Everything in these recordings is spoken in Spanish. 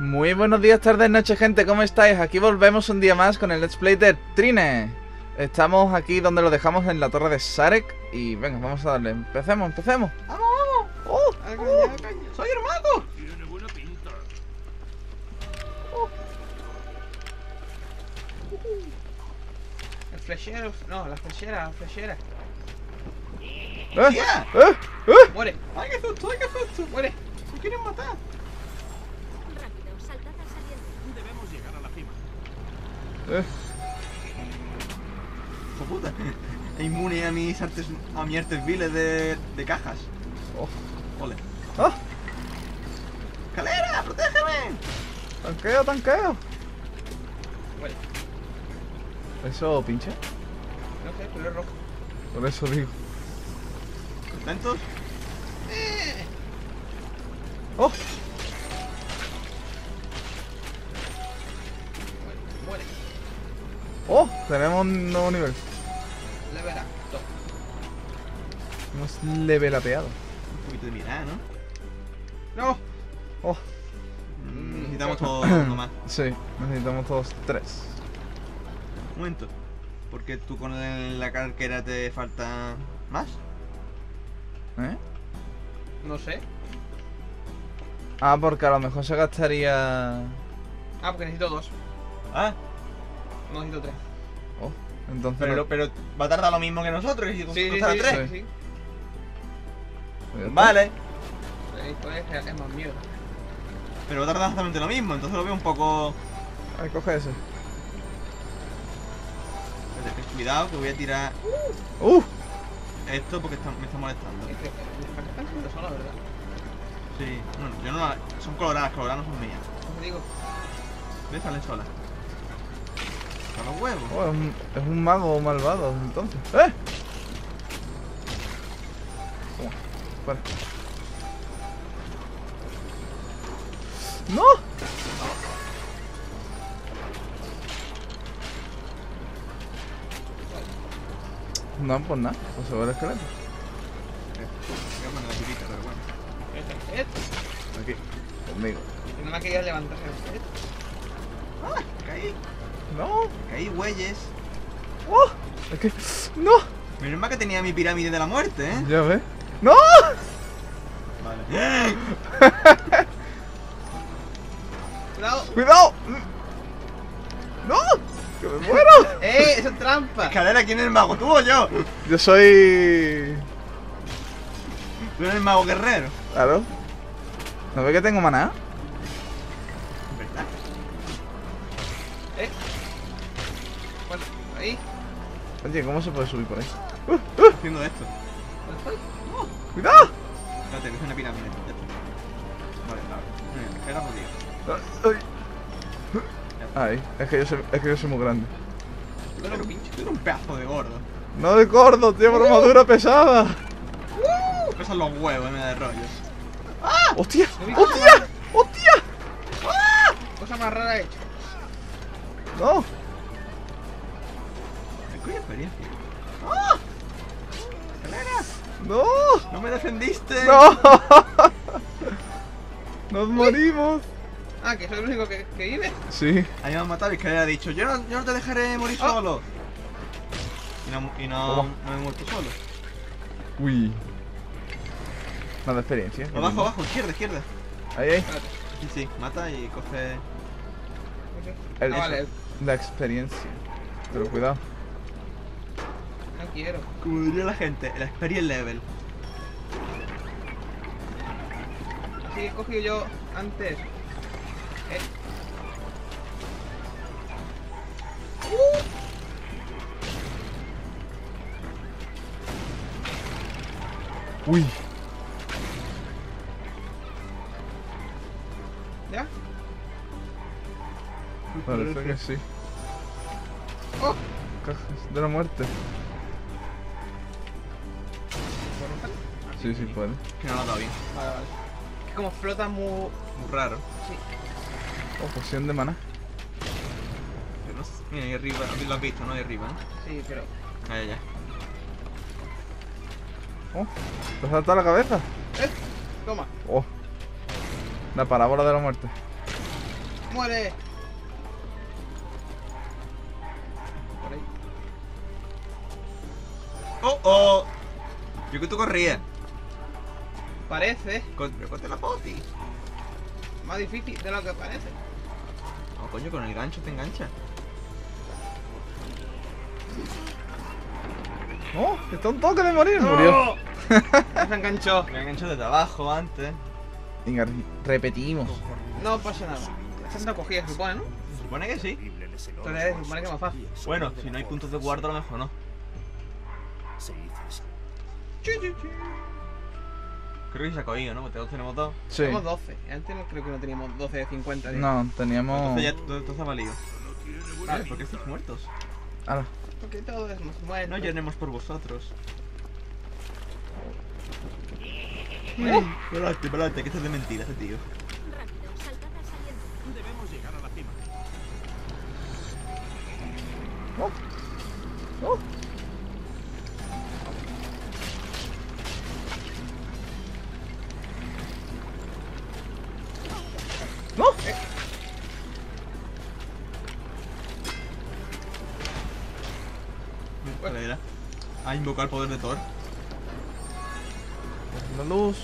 Muy buenos días, tardes, noches, gente, ¿cómo estáis? Aquí volvemos un día más con el Let's Play de Trine. Estamos aquí donde lo dejamos, en la torre de Sarek. Y venga, vamos a darle, empecemos. ¡Vamos, vamos! ¡Soy el mago! El flechero, no, la flechera. ¡Muere! ¡Ay, qué susto, ¡Muere! ¡Me quieren matar! Debemos llegar a la cima. ¡Hijo puta! E inmune a mis artes, viles de cajas. ¡Oh! ¡Ole! ¡Oh! ¡Escalera! ¡Protégeme! ¡Tanqueo, tanqueo! Muere. ¿Eso pinche? No sé, pero es rojo. Por eso digo. ¿Contentos? ¡Oh! Muere. ¡Oh! Tenemos un nuevo nivel. Level up. Hemos levelapeado. Un poquito de mirada, ¿no? ¡No! ¡Oh! Necesitamos todos uno más. Sí, necesitamos todos tres. Un momento. ¿Por qué tú con la carquera te falta más? ¿Eh? No sé. Ah, porque a lo mejor se gastaría... Ah, porque necesito dos. Ah. No necesito tres. Oh, entonces... Pero va a tardar lo mismo que nosotros. Y sí, tres. Sí. Vale. Pues es más miedo. Pero va a tardar exactamente lo mismo, entonces lo veo un poco... A ver, coge ese. Cuidado que voy a tirar... Esto porque me está molestando. Las vacas están siendo solas, ¿verdad? Sí. Bueno, yo no las... Son coloradas no son mías. ¿Cómo te digo? Me salen solas. A los huevos. Oh, es un mago malvado, entonces. ¡Eh! Toma, fuera. ¡No! No, pues nada, pues se va a la escalera. Aquí, conmigo. No me quería levantar el esqueleto. ¡Ah! ¡Caí! ¡No! ¡Caí, güeyes! ¡Oh! Es que... ¡No! Menos mal que tenía mi pirámide de la muerte, ¿eh? Ya ves. ¡No! Vale. ¡Cuidado! ¡Cuidado! ¡No! ¡Que me muero! ¡Eh! ¡Eso es trampa! Escalera, ¿quién es el mago? ¿Tú o yo? Yo soy... Tú eres el mago guerrero. Claro. ¿No ves que tengo maná? ¿Verdad? Bueno, ahí. Oye, ¿cómo se puede subir por ahí? Haciendo esto. ¿Dónde estoy? ¡Cuidado! Espérate, que es una pirámide. Ya está. Vale, claro. Escalera jodida. Ay, es que yo soy muy grande. Tú eres un pedazo de gordo. No de gordo, tío, por armadura pesada. Pesan los huevos, me de rollos. ¡Ah! ¡Hostia! ¡Hostia! ¡Hostia! ¡Ah! Cosa más rara he hecho. ¡No! Me cuida experiencia. ¡Ah! ¡No! ¡No me defendiste! ¡No! ¡Nos morimos! Ah, que soy el único que vive. Sí. Ahí me han matado y que le ha dicho, yo no te dejaré morir solo. Y no me he muerto solo. Uy. Nada de experiencia. Abajo, izquierda. Ahí. Sí, mata y coge... Vale. La experiencia. Pero cuidado. No quiero. Como diría la gente, el experience level. Así he cogido yo antes. Uy. ¿Ya? Parece que sí. ¡Oh! Cajas de la muerte. ¿Puedo romper? Sí, puede. Que no lo da bien. Vale. Es como flota muy raro. Sí. Oh, poción de maná. Pero no sé. Mira, ahí arriba, lo has visto, ¿no? Ahí arriba, ¿no? Sí, pero... Ahí, ya. Oh, ¿te has saltado la cabeza? Toma. Oh. La parábola de la muerte. ¡Muere! Por ahí. ¡Oh, oh! Yo que tú corrías. Parece. Corte la poti. Más difícil de lo que parece. No, coño, con el gancho te engancha. ¡Oh! ¡Está un toque de morir! ¡No! Murió. Se enganchó. Me enganchó desde abajo antes. Venga, repetimos. No pasa nada. Está siendo cogida, supone, ¿no? Se supone que sí. Entonces, se supone que es más fácil. Bueno, si no hay puntos de guarda, a lo mejor no. Creo que se ha cogido, ¿no? Tenemos dos. Sí. Tenemos 12. Antes creo que no teníamos 12 de 50. ¿Sí? No, teníamos... Entonces ya todo está válido. Vale, ¿por qué estáis muertos? Ahora. Porque todo es más muerto. No llenemos por vosotros. Espérate, espérate, que estás de mentira este tío. Rápido, saltad a salir. Debemos llegar a la cima. Oh. Oh. ¡No! ¿Cuál era? Ah, invocar el poder de Thor. La luz.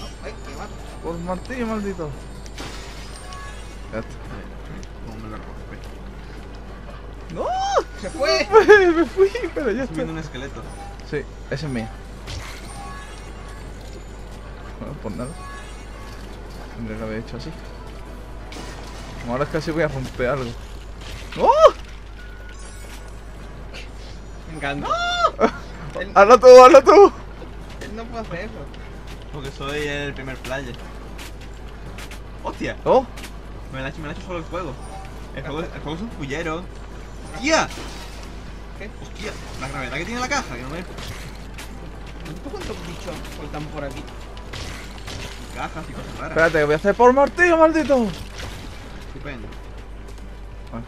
No, ay, que mato. Por martillo, maldito. Ya está. ¿Cómo me lo rompí? ¡No! ¡Se fue! Me fui, pero ya está. Estoy viendo un esqueleto. Sí, ese es mío. Bueno, por nada. Tendría que haber hecho así. Como ahora casi voy a romper algo. ¡Oh! Me encanta. ¡No! ¡Hazlo tú, hazlo tú! Él no puede hacer eso. Porque soy el primer player. ¡Hostia! ¡Oh! Me lo ha hecho solo el juego. El juego es un pullero. ¡Hostia! ¿Qué? ¡Hostia! La gravedad que tiene la caja, que no me... ¿Cuántos bichos faltan por aquí? Cajas y cosas raras. Espérate, que voy a hacer por martillo, maldito. Estupendo. Bueno.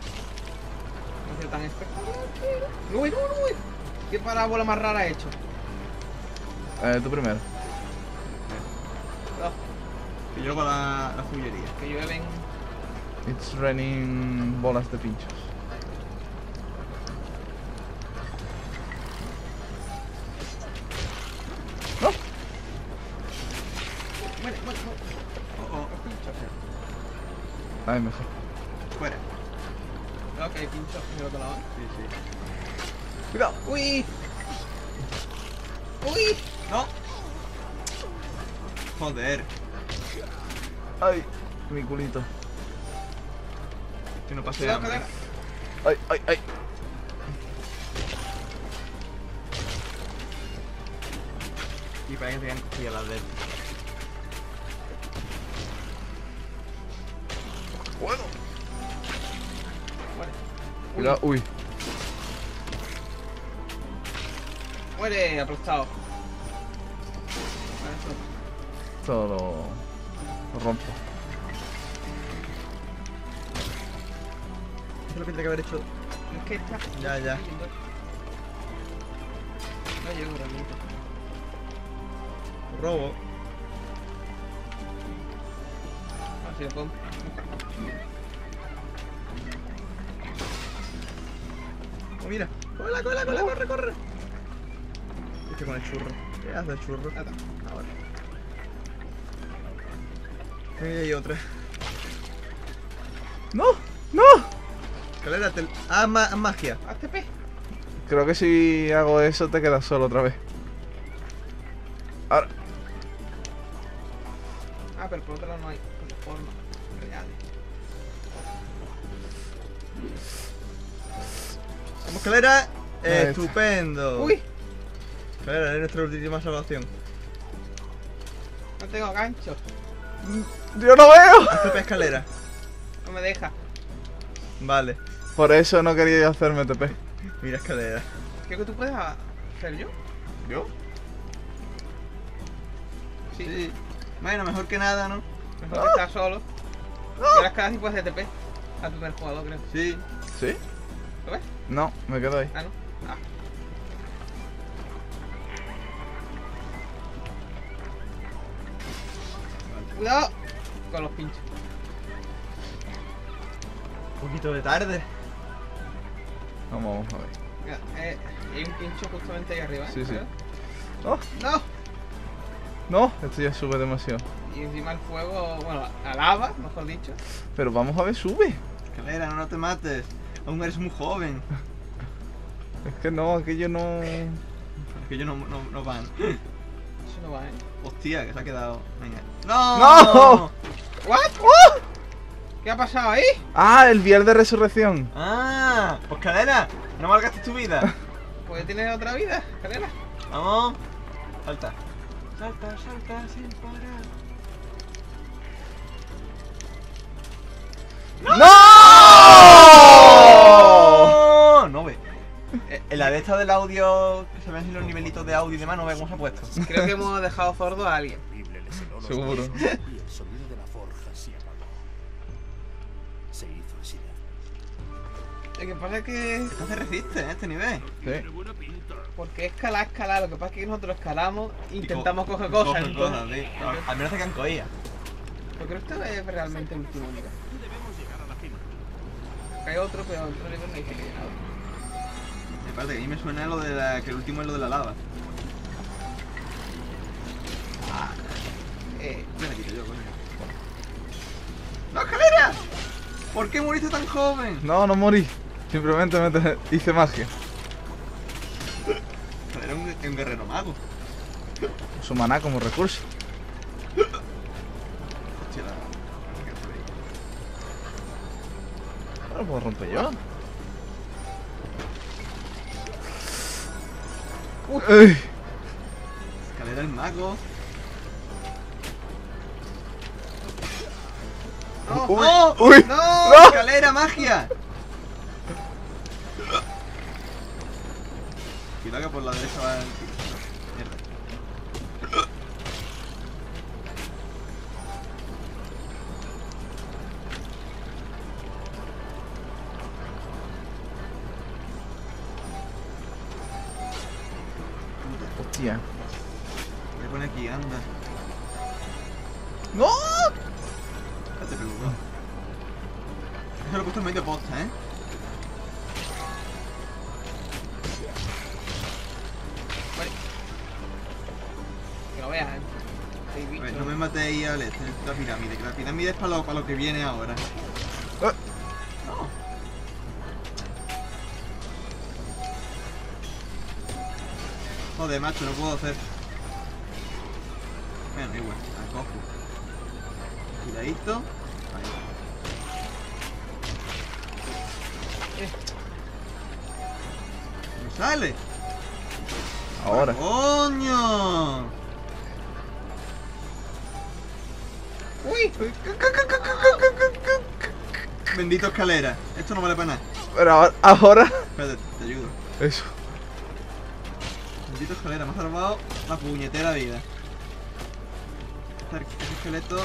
No sea tan espectacular. ¡Uy, uy! ¿Qué parábola más rara he hecho? Tú primero. No. Que yo con la fullería. Que llueven. It's raining bolas de pinchos. Ay, mejor. Fuera. Ok, pincho. Me lo colaban. Sí, sí. Cuidado. Uy. Uy. No. Joder. Ay, mi culito. Que no pase nada. Ay, ay, ay. Y para que tengan cuidado las de él. Bueno. Muere. Cuidado, uy. Muere, aplastado. Esto lo rompo. Eso es lo que tenía que haber hecho. Es que está. Ya, ya. No llego realmente. Robo. Así lo pongo. Oh, mira, cola, cola, cola, corre, corre. Es que con el churro. ¿Qué hace el churro? Ah, ahora. Y hay otra. ¡No! ¡No! Escalera, te... Ah, magia. ATP. Creo que si hago eso te quedas solo otra vez. Ahora. Ah, pero por otro lado no hay forma. Vamos, escalera, estupendo. Uy, escalera, es nuestra última salvación. No tengo gancho. Yo no veo. Hazte TP, escalera. No me deja. Vale. Por eso no quería hacerme TP. Mira, escalera. Creo que tú puedes hacer yo. ¿Yo? Sí, sí. Bueno, mejor que nada, ¿no? Mejor que estar solo. Pero las escaleras sí puedes hacer TP. A tu primer jugador, creo. Sí. ¿Sí? ¿Lo ves? No, me quedo ahí. Ah, no. Ah. Cuidado con los pinchos. Un poquito de tarde. Vamos a ver. Hay un pincho justamente ahí arriba. Sí, sí. ¡Oh! ¡No! No, esto ya sube demasiado. Y encima el fuego, bueno, a lava, mejor dicho. Pero vamos a ver, sube. Escalera, no te mates. Aún eres muy joven. Es que no, aquello no... Aquello no van. Eso no va, ¿eh? Hostia, que se ha quedado. Venga. ¡No! ¡No! ¿What? ¡Oh! ¿Qué ha pasado ahí? ¡Ah, el vial de resurrección! ¡Ah! Pues Escalera, no malgastes tu vida. Pues tienes otra vida, Escalera. Vamos. Salta. Salta, salta, sin parar. ¡No! ¡No! No ve. En la de esta del audio, que se ven así los nivelitos de audio y demás, no ve cómo se ha puesto. Creo que hemos dejado sordo a alguien. Seguro. Lo que pasa es que no se resiste en este nivel. Sí. Porque escalar, lo que pasa es que nosotros escalamos e intentamos coger cosas. Entonces, al menos se cancoía. Yo creo que esto es realmente el último nivel. Hay otro, pero otro nivel no hay que llegar. Aparte, que a mí me suena lo de la, que el último es lo de la lava. Ah, me la quito yo, coño. ¡No, Escalera! ¿Por qué moriste tan joven? No, no morí. Simplemente hice magia. Era un guerrero mago. Su maná como recurso. Hostia, la... ¿Ahora puedo romper yo? Escalera el mago. ¡No! ¡Uy! ¡No! ¡Uy! ¡No! ¡No! ¡Escalera, magia! Cuidado que por la derecha va el... Mierda. Hostia. Voy a poner aquí, anda. ¡No! Ya te preocupes. Eso lo he puesto en medio posta, ¿eh? A ver, no me matéis al este, la pirámide, que la pirámide es para lo que viene ahora. ¡Ah! No. Joder, macho, no puedo hacer. Bueno, igual, la cojo. Cuidadito. Ahí. ¡No sale! Ahora. ¡Coño! ¡Uy! Bendito Escalera. Esto no vale para nada. Pero ahora... Espérate, te ayudo. Eso. Bendito Escalera, me ha salvado la puñetera vida. Ese esqueleto...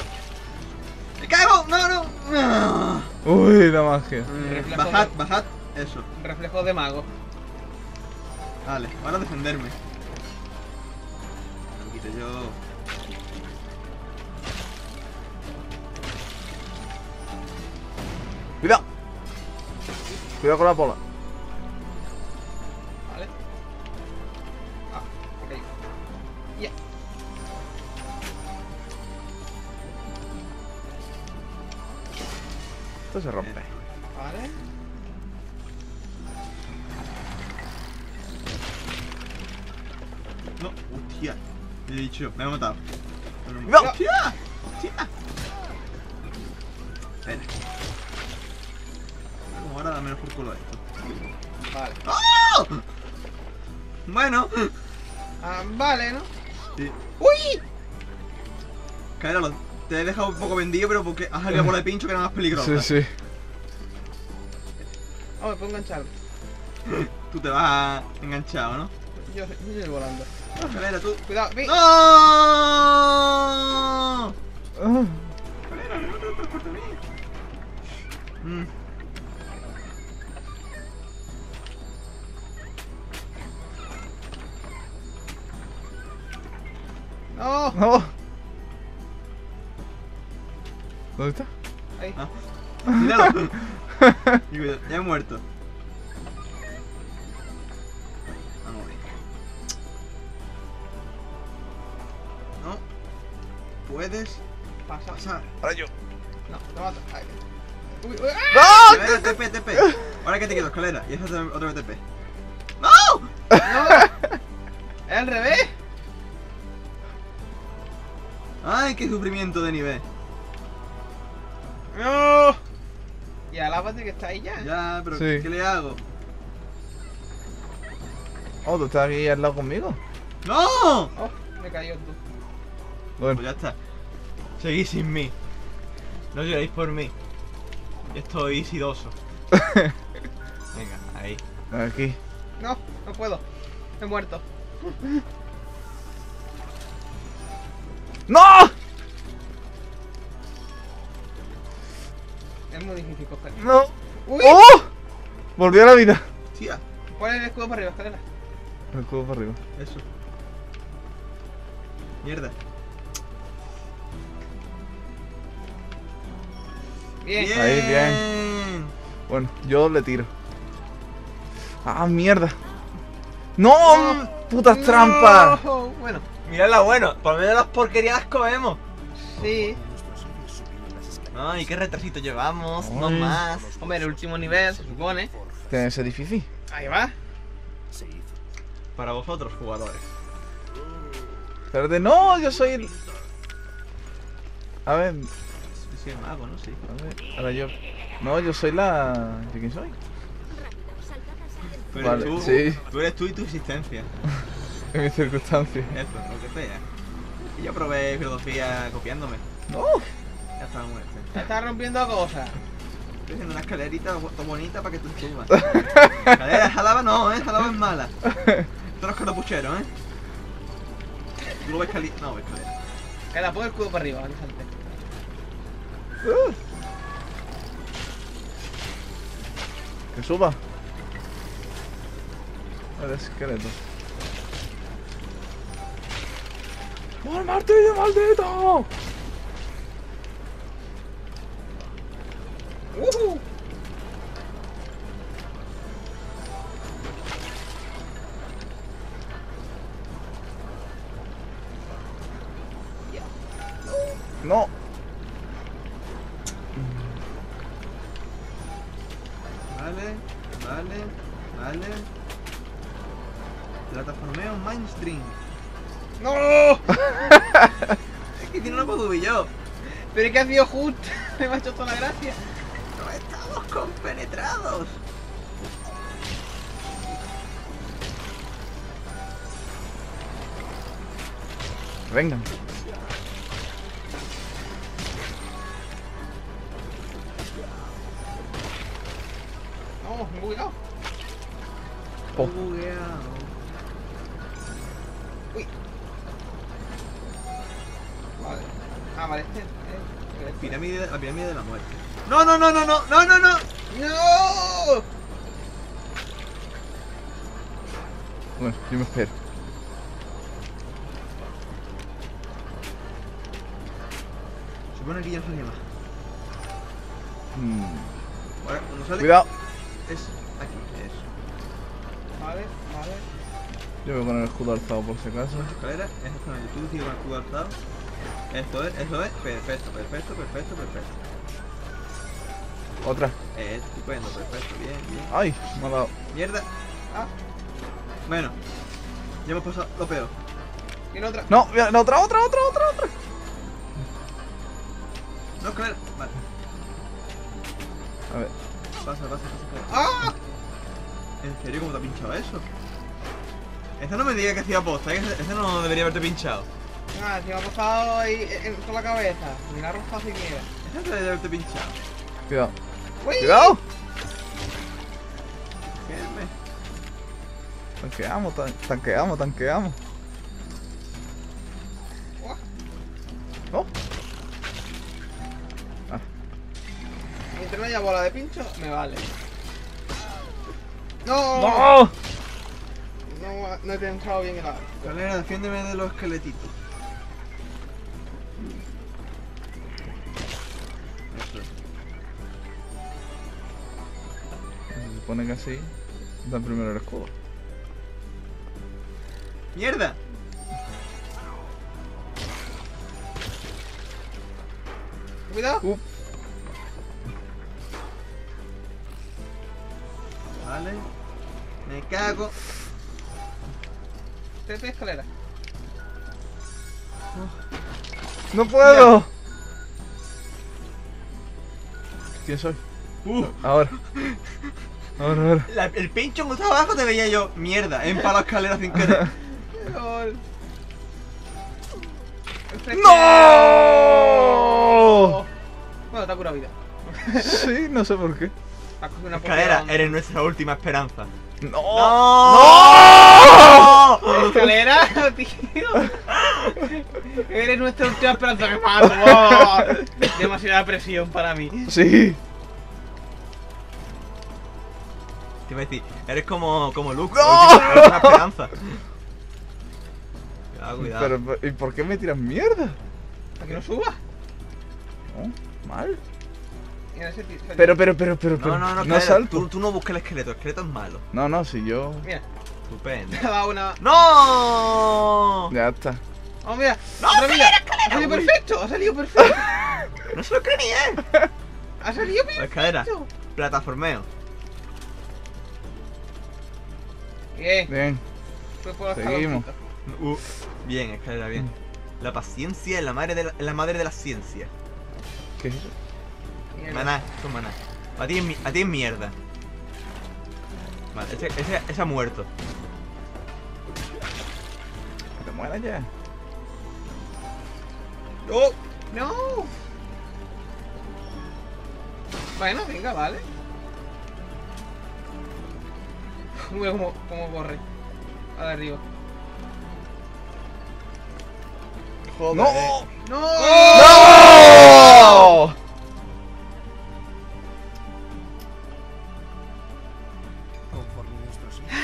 ¡Me cago! ¡No, no! ¡No! ¡Uy, la magia! Bajad, bajad. Eso. Reflejo de mago. Vale, ahora defenderme. Lo quito yo... ¡Cuidado! Cuidado con la bola. Vale. Ah, ok. Yeah. Esto se rompe. Vale. No, hostia. Le he dicho, me he matado. ¡Cuidado! No. ¡Hostia! ¡Hostia! Espera. Ahora dame por culo a esto. Vale. ¡Oh! Bueno. Vale, ¿no? Sí. ¡Uy! Cállalo, te he dejado un poco vendido, pero porque has salido por el pincho que era más peligroso. Sí, sí. Oh, me puedo enganchar. Tú te vas enganchado, ¿no? Yo estoy volando. Escalera, tú. Cuidado. ¡No! Escalera, no te transportes bien. ¡No! ¡No! ¿Dónde está? Ahí. Ah. Míralo. Ya he muerto. Vamos a ver. No. Puedes pasar. Ahora yo. No, te mato. Ahí. Uy, uy. ¡No! Primero, TP, TP. Ahora que te quedo, escalera. Y eso otra vez TP. ¡No! ¡No! ¡Es al revés! ¡Ay, qué sufrimiento de nivel! ¡No! Y alábate que está ahí ya. Ya, pero sí. ¿Qué le hago? Oh, ¿tú estás aquí al lado conmigo? ¡No! Oh, me cayó tú. Bueno, pues ya está. Seguís sin mí. No lloréis por mí. Estoy sidoso. Venga, ahí. Aquí. No, no puedo. He muerto. ¡No! Es muy difícil coger. ¡No! ¡Uy! ¡Oh! Volvió a la vida. Tía. Pon el escudo para arriba, escalera. El escudo para arriba. Eso. Mierda. Bien. Bien. Ahí, bien. Bueno, yo le tiro. ¡Ah, mierda! ¡No! No. ¡Putas trampas! Bueno. Miradla, bueno. Por medio de las porquerías las comemos. Sí. Ay, qué retrasito llevamos. Ay. No más. Hombre, el último nivel, se supone. Tiene que ser difícil. Ahí va. Para vosotros, jugadores. Espérate, no, yo soy el... A ver... Sí, el mago, ¿no? Sí. A ver, ahora yo... No, yo soy la... ¿Yo quién soy? Pero vale, tú, sí. Tú eres tú y tu existencia. En mis circunstancias. Eso, lo que sea. Y yo probé filosofía copiándome. ¡No! Ya estaba muerto. Te estás rompiendo cosas. Estoy haciendo una escalerita bonita para que tú subas. Escalera, jalaba no, jalaba es mala. Tú eres carapuchero, Tú lo ves caliente. No, ves escalera. Escalera, pon el cubo para arriba, aléjate. Que suba. El esqueleto. ¡Oh, el martillo, maldito! No. Vale, vale, vale. Plataformeo mainstream. ¡No! Es que si no lo puedo subir yo. Pero es que ha sido justo. Me ha hecho toda la gracia. No estamos compenetrados. Vengan. No, me he bugueado. Oh. Uy. Vale. Ah, vale, este es la pirámide de la muerte. ¡No, no, no, no, no! ¡No, no, no! ¡No! Bueno, yo me espero. Supone que ya no salía más. Ahora, cuando sale... Cuidado. Es aquí, eso. Vale, vale. Yo voy a poner el escudo alzado por si acaso. Escalera, esto es con el YouTube, sigue con el escudo alzado. Esto es, perfecto, perfecto, perfecto, perfecto. Otra. Estupendo, perfecto, bien, bien. Ay, me ha dado. Mierda. Ah. Bueno, ya hemos pasado lo peor. Viene otra. No, viene otra. No, escalera, vale. A ver. Pasa. ¡Ah! ¿En serio cómo te ha pinchado eso? Esta no me diga que hacía posta, esta no debería haberte pinchado. Ah, si me ha pasado ahí con la cabeza. Mira, roja si quieres. Esta no debería haberte pinchado. Cuidado. ¡Uy! ¡Cuidado! Quédame. Tanqueamos. ¿No? Ah. Mientras no haya bola de pincho, me vale. ¡No! ¡No! No he entrado bien en la... Galera, defiéndeme de los esqueletitos. Eso. supone que así dan primero el escudo. ¡Mierda! ¡Cuidado! Vale. Me cago. Tres de escalera. ¡No puedo! Ya. ¿Quién soy? Ahora. Ahora. El pincho en gusto abajo te veía yo. Mierda, he empalado escaleras sin querer. ¡No! Bueno, te ha curado vida. Sí, no sé por qué. Una escalera, eres nuestra última esperanza. ¡No! ¡No! ¡No! ¡Escalera, tío! Eres nuestra última esperanza, que mato. ¡Oh! Demasiada presión para mí. Sí. Te iba a decir, eres como Luke. ¡No! Eres una esperanza. Cuidado, cuidado. Pero, ¿y por qué me tiras mierda? ¿Para que no subas? No, mal. Pero. No salto. Tú no busques el esqueleto es malo. No, si yo. Mira. Estupendo. ¡No! Ya está. ¡Oh, mira! ¡No! ¡Ha salido perfecto! ¡Ha salido perfecto! ¡No se lo creía! ¡Ha salido perfecto! La escalera. Plataformeo. Bien. Seguimos. Bien, escalera, bien. La paciencia es la madre de la ciencia. ¿Qué es eso? Maná, son maná. A ti es mierda. Vale, ese ha muerto. ¿Te mueras ya? ¡Oh! ¡No! Bueno, venga, vale. Mira cómo corre. A ver, arriba. ¡Joder! ¡No! ¡No! ¡Oh! ¡No!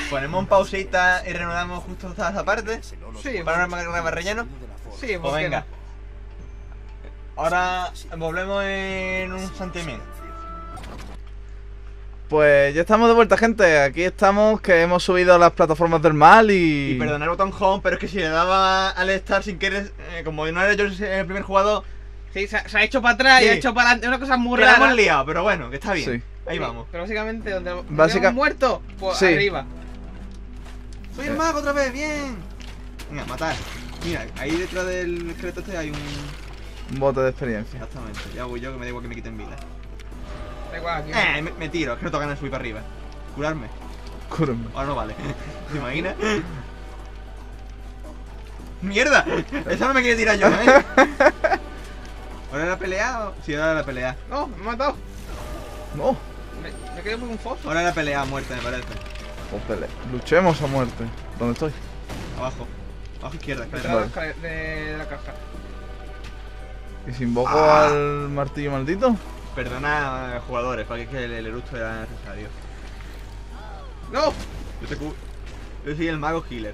Ponemos un pausita y reanudamos justo hasta esa parte. Sí, para no armar relleno. Sí, pues venga. No. Ahora volvemos en un sentimiento. Pues ya estamos de vuelta, gente. Aquí estamos, que hemos subido a las plataformas del mal y. Y perdonad el botón home, pero es que si le daba al estar sin querer, como no era yo el primer jugador. Sí, se ha hecho para atrás y ha hecho para adelante. Una cosa muy rara. La hemos liado, pero bueno, que está bien. Sí. Ahí vamos. Pero básicamente, donde hemos muerto, pues sí. Arriba. ¡Soy el mago otra vez! ¡Bien! Venga, matar. Mira, ahí detrás del esqueleto este hay un bote de experiencia. Exactamente. Ya voy yo, que me da igual que me quiten vida. Da igual, aquí. Me tiro. Es que no tocan el subir para arriba. Curarme. Cúrame. Ahora no vale. ¿Te imaginas? ¡Mierda! Esa no me quiere tirar yo, ¿eh? ¿Ahora la pelea o...? Sí, ahora la pelea. ¡No! ¡Me he matado! ¡No! Me quedé por un foso. Ahora la pelea a muerte, me parece. Luchemos a muerte. ¿Dónde estoy? Abajo. Abajo izquierda, vale. De la caja. ¿Y si invoco al martillo maldito? Perdona, jugadores, para que el eructo era necesario. ¡No! Yo soy el mago healer.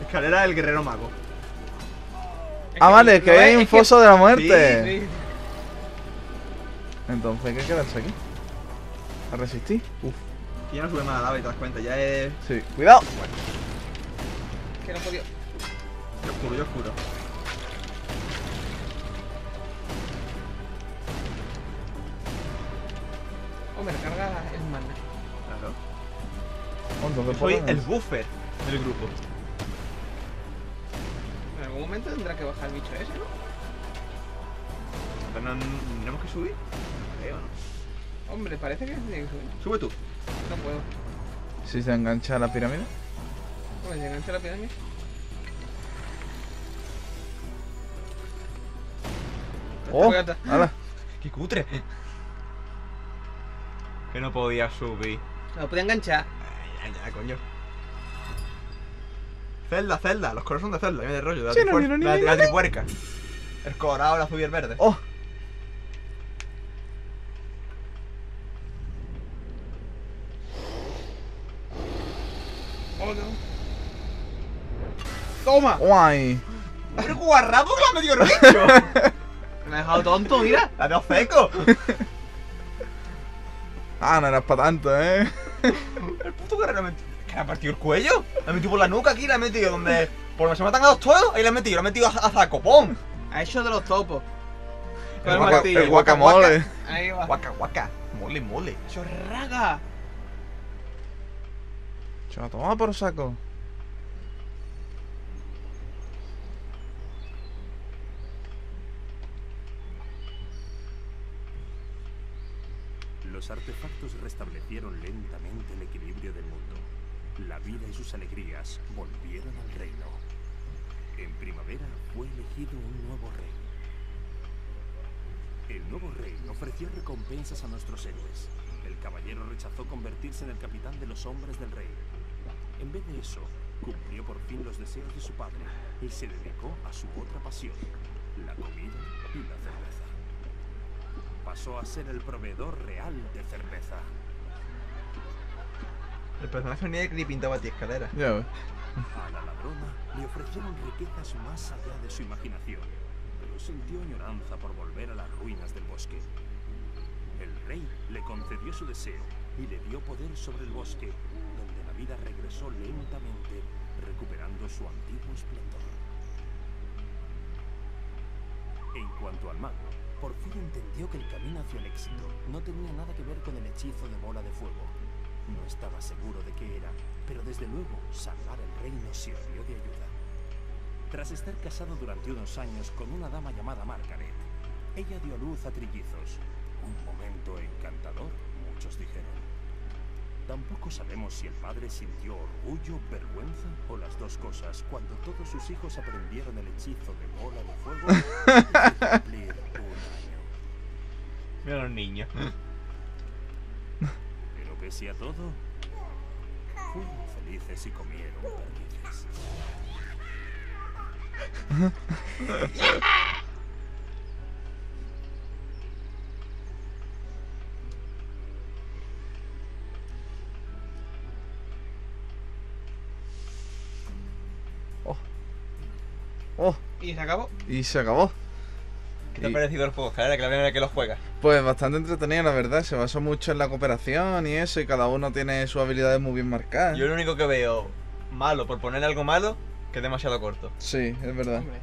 Escalera del guerrero mago. Vale, que hay un foso de la muerte. Sí, sí. Entonces, ¿qué quedarse aquí? ¿A resistir? Uf. Ya no sube más la lava y te das cuenta, ya es... Sí, cuidado. Bueno. Que no he podido... Yo oscuro. Oh, me recarga el mana. Claro. Yo soy el buffer del grupo. En algún momento tendrá que bajar el bicho ese, ¿no? Pero no... ¿Tenemos que subir? No creo, ¿no? Hombre, parece que tiene que subir. Sube tú. No puedo. ¿Si se engancha a la pirámide? Pues se engancha a la pirámide. ¡Oh! ¡Hala! ¡Qué cutre! Que no podía subir. No podía enganchar. Ay, ya, coño. Celda. Los corazones de Zelda. Mira el rollo. De la tripuerca. El corado, el azul y el verde. ¡Oh! ¡Toma! ¡Guay! ¡Pero guarrapo que la metió el bicho! Me ha dejado tonto, mira. La veo seco. No era para tanto, El puto carrera me ha metido. ¿Que le ha partido el cuello? La ha metido por la nuca aquí, la ha metido donde. Por donde se matan a los toros, ahí la ha metido a Zacopón. Ha hecho de los topos. El guacamole. Ahí va. Guaca, guaca. Mole, mole. Eso es raga. Chaval, toma por saco. Los artefactos restablecieron lentamente el equilibrio del mundo. La vida y sus alegrías volvieron al reino. En primavera fue elegido un nuevo rey. El nuevo rey ofreció recompensas a nuestros héroes. El caballero rechazó convertirse en el capitán de los hombres del rey. En vez de eso, cumplió por fin los deseos de su padre y se dedicó a su otra pasión, la comida y la cerveza. Pasó a ser el proveedor real de cerveza. El personaje ni que ni pintaba tía escalera. Yeah. A la ladrona le ofrecieron riquezas más allá de su imaginación, pero sintió añoranza por volver a las ruinas del bosque. El rey le concedió su deseo y le dio poder sobre el bosque, donde la vida regresó lentamente, recuperando su antiguo esplendor. En cuanto al mago, por fin entendió que el camino hacia el éxito no tenía nada que ver con el hechizo de bola de fuego. No estaba seguro de qué era, pero desde luego salvar el reino sirvió de ayuda. Tras estar casado durante unos años con una dama llamada Margaret, ella dio a luz a trillizos. Un momento encantador, muchos dijeron. Tampoco sabemos si el padre sintió orgullo, vergüenza o las dos cosas cuando todos sus hijos aprendieron el hechizo de bola de fuego y cumplir un año. Mira los niños. Pero pese a todo, fueron felices y comieron perdices. Oh. Y se acabó. Y se acabó. ¿Qué te ha parecido el juego? Claro, que la primera vez que lo juegas. Pues bastante entretenido, la verdad. Se basó mucho en la cooperación y eso. Y cada uno tiene sus habilidades muy bien marcadas. Yo lo único que veo malo, por ponerle algo malo, que es demasiado corto. Sí, es verdad. Hombre.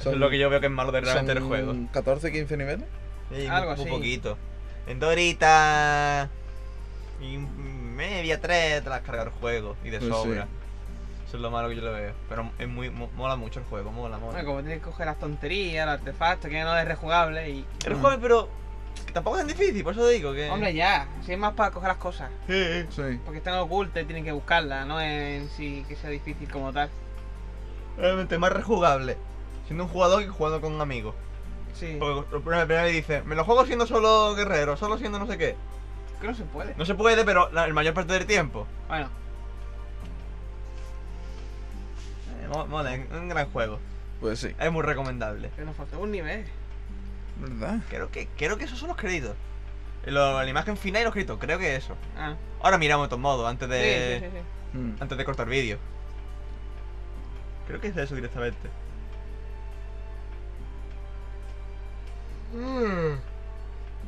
Eso es lo que yo veo que es malo de realmente el juego. ¿14, 15 niveles? Sí, algo así. Un poquito. En 2 horitas y media, 3 te las carga el juego. Y de pues sobra. Sí. Eso es lo malo que yo le veo, pero es muy mola mucho el juego, mola. Bueno, como tienes que coger las tonterías, los artefactos, que no es rejugable y... Es rejugable, pero tampoco es tan difícil, por eso te digo que... Hombre, ya, si es más para coger las cosas. Sí, sí. Porque están ocultas y tienen que buscarlas, no es en sí que sea difícil como tal. Realmente más rejugable, siendo un jugador que jugando con un amigo. Sí. Porque la primera vez dice, me lo juego siendo solo guerrero, solo siendo no sé qué. Que no se puede. No se puede, pero la mayor parte del tiempo. Bueno. Mola, es un gran juego. Pues sí. Es muy recomendable. Que nos faltó un nivel. ¿Verdad? Creo que esos son los créditos. La imagen final y los créditos, creo que eso. Ah. Ahora miramos de todos modos, antes de. Sí. Antes de cortar vídeo. Creo que es de eso directamente.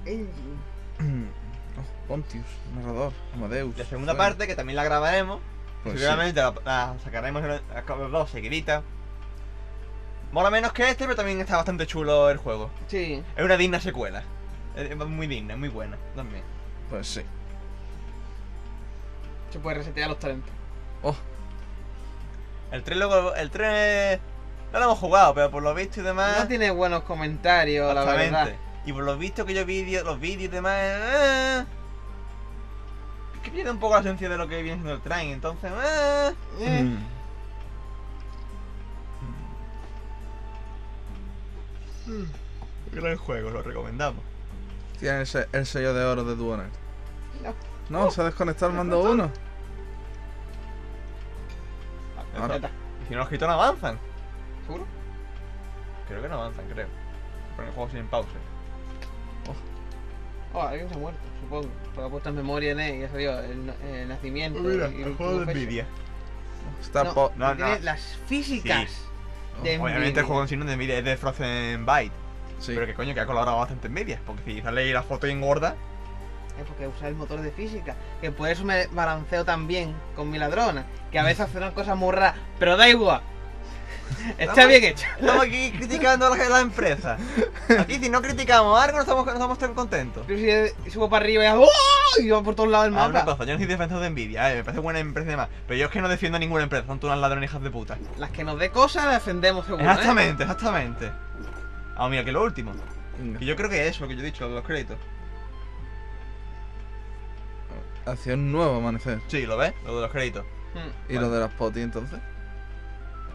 Engine. Oh, Pontius, narrador, Amadeus. La segunda parte, que también la grabaremos. Pues seguramente sí. la sacaremos las dos seguiditas. Mola menos que este, pero también está bastante chulo el juego. Sí. Es una digna secuela. Es muy digna, muy buena también. Pues sí. Se puede resetear los talentos. Oh. El 3 luego... El 3... No lo hemos jugado, pero por lo visto y demás... No tiene buenos comentarios, la verdad. Y por lo visto que yo vi los vídeos y demás... Que pierde un poco la esencia de lo que viene siendo el train, entonces... Gran juego, lo recomendamos. Tiene el sello de oro de DuoNerd. No, se ha desconectado el mando 1. Y si no los gritos no avanzan. ¿Seguro? Creo que no avanzan, creo. Porque el juego sigue en pausa. Oh, alguien se ha muerto, supongo. Porque ha puesto en memoria en él y ha salido el nacimiento. Mira, el juego de Nvidia. Tiene las físicas de Nvidia. Obviamente el juego en sí no es de Nvidia, es de Frozen Byte. Sí. Pero que coño, que ha colaborado bastante en Nvidia. Porque si sale ahí la foto y engorda. porque usar el motor de física, que por eso me balanceo también con mi ladrona, que a veces hace unas cosas muy raras, pero da igual. Está bien hecho. Estamos aquí criticando a la empresa. Aquí si no criticamos algo no estamos tan contentos. Yo si subo para arriba y hago ¡oh! y va por todos lados el mapa. Cosa, yo no soy defensor de Nvidia, me parece buena empresa y demás, pero yo es que no defiendo a ninguna empresa, son todas las ladronijas de puta. Las que nos dé cosas las defendemos seguro. Exactamente, exactamente. Ah, mira, que lo último. Que yo creo que es eso que yo he dicho, los créditos. Hacia un nuevo amanecer. Sí, ¿lo ves? Lo de los créditos. ¿Y vale, lo de las poti entonces?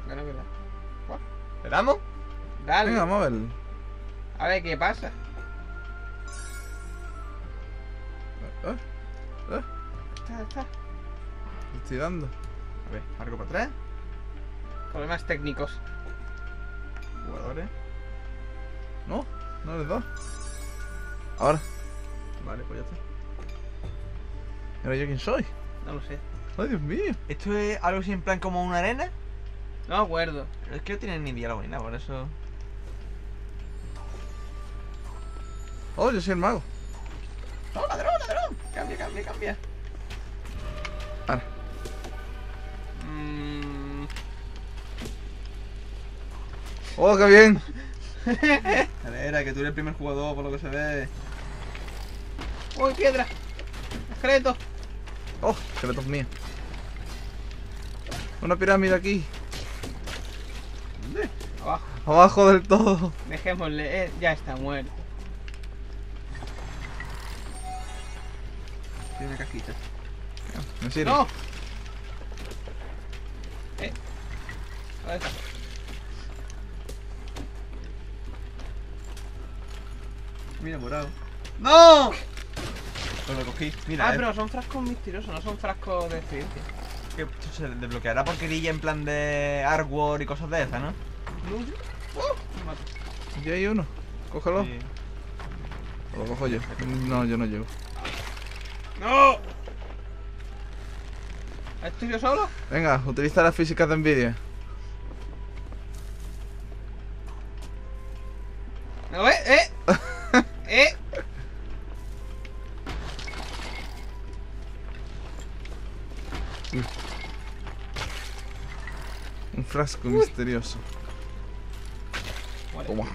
Bueno, mira. ¿Le damos? Dale. Venga, vamos a ver. A ver qué pasa. Está. Estoy dando. A ver, marco para atrás. Problemas técnicos. Jugadores. No, no les doy. Ahora. Vale, pues ya está. ¿Pero yo quién soy? No lo sé. ¡Ay, Dios mío! ¿Esto es algo así en plan como una arena? No me acuerdo. Pero es que no tienen ni diálogo ni nada, por eso... ¡Oh, yo soy el mago! ¡No, ladrón, ladrón! Cambia, cambia, cambia. Ahora. ¡Oh, qué bien! A ver, que tú eres el primer jugador, por lo que se ve. ¡Uy, piedra! ¡Esqueleto! ¡Oh, esqueletos míos! Una pirámide aquí. ¿Dónde? Abajo. Abajo del todo. Dejémosle, ya está muerto. Tiene una cajita. No sirve. ¡No! A ver. Mira, morado. ¡No! Pues lo cogí. Mira, pero son frascos misteriosos, no son frascos de experiencia. Que se desbloqueará porquería en plan de artwork y cosas de esas, ¿no? Ya hay uno, cógelo. Sí. O lo cojo yo. No, yo no llevo. ¡No! ¿Estoy yo solo? Venga, utiliza las físicas de Nvidia. No, un frasco misterioso. Vale. Toma.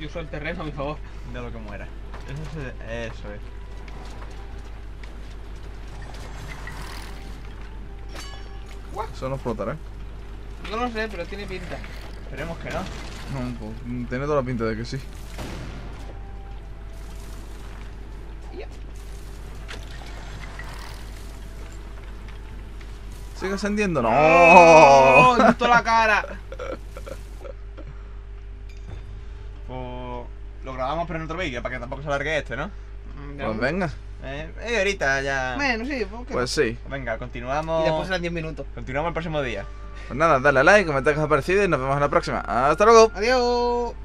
Yo uso el terreno a mi favor. De lo que muera. Eso es. Eso no explotará. No lo sé, pero tiene pinta. Esperemos que no. No, pues, tiene toda la pinta de que sí. ¿Sigue ascendiendo? ¡No! ¡Oh! ¡En toda la cara! Pues... lo grabamos pero en otro vídeo, para que tampoco se alargue este, ¿no? Pues venga. Ahorita ya... Bueno, sí, ¿por qué? Pues sí. Venga, continuamos... Y después serán 10 minutos. Continuamos el próximo día. Pues nada, dale a like, comenta que os ha parecido y nos vemos en la próxima. ¡Hasta luego! ¡Adiós!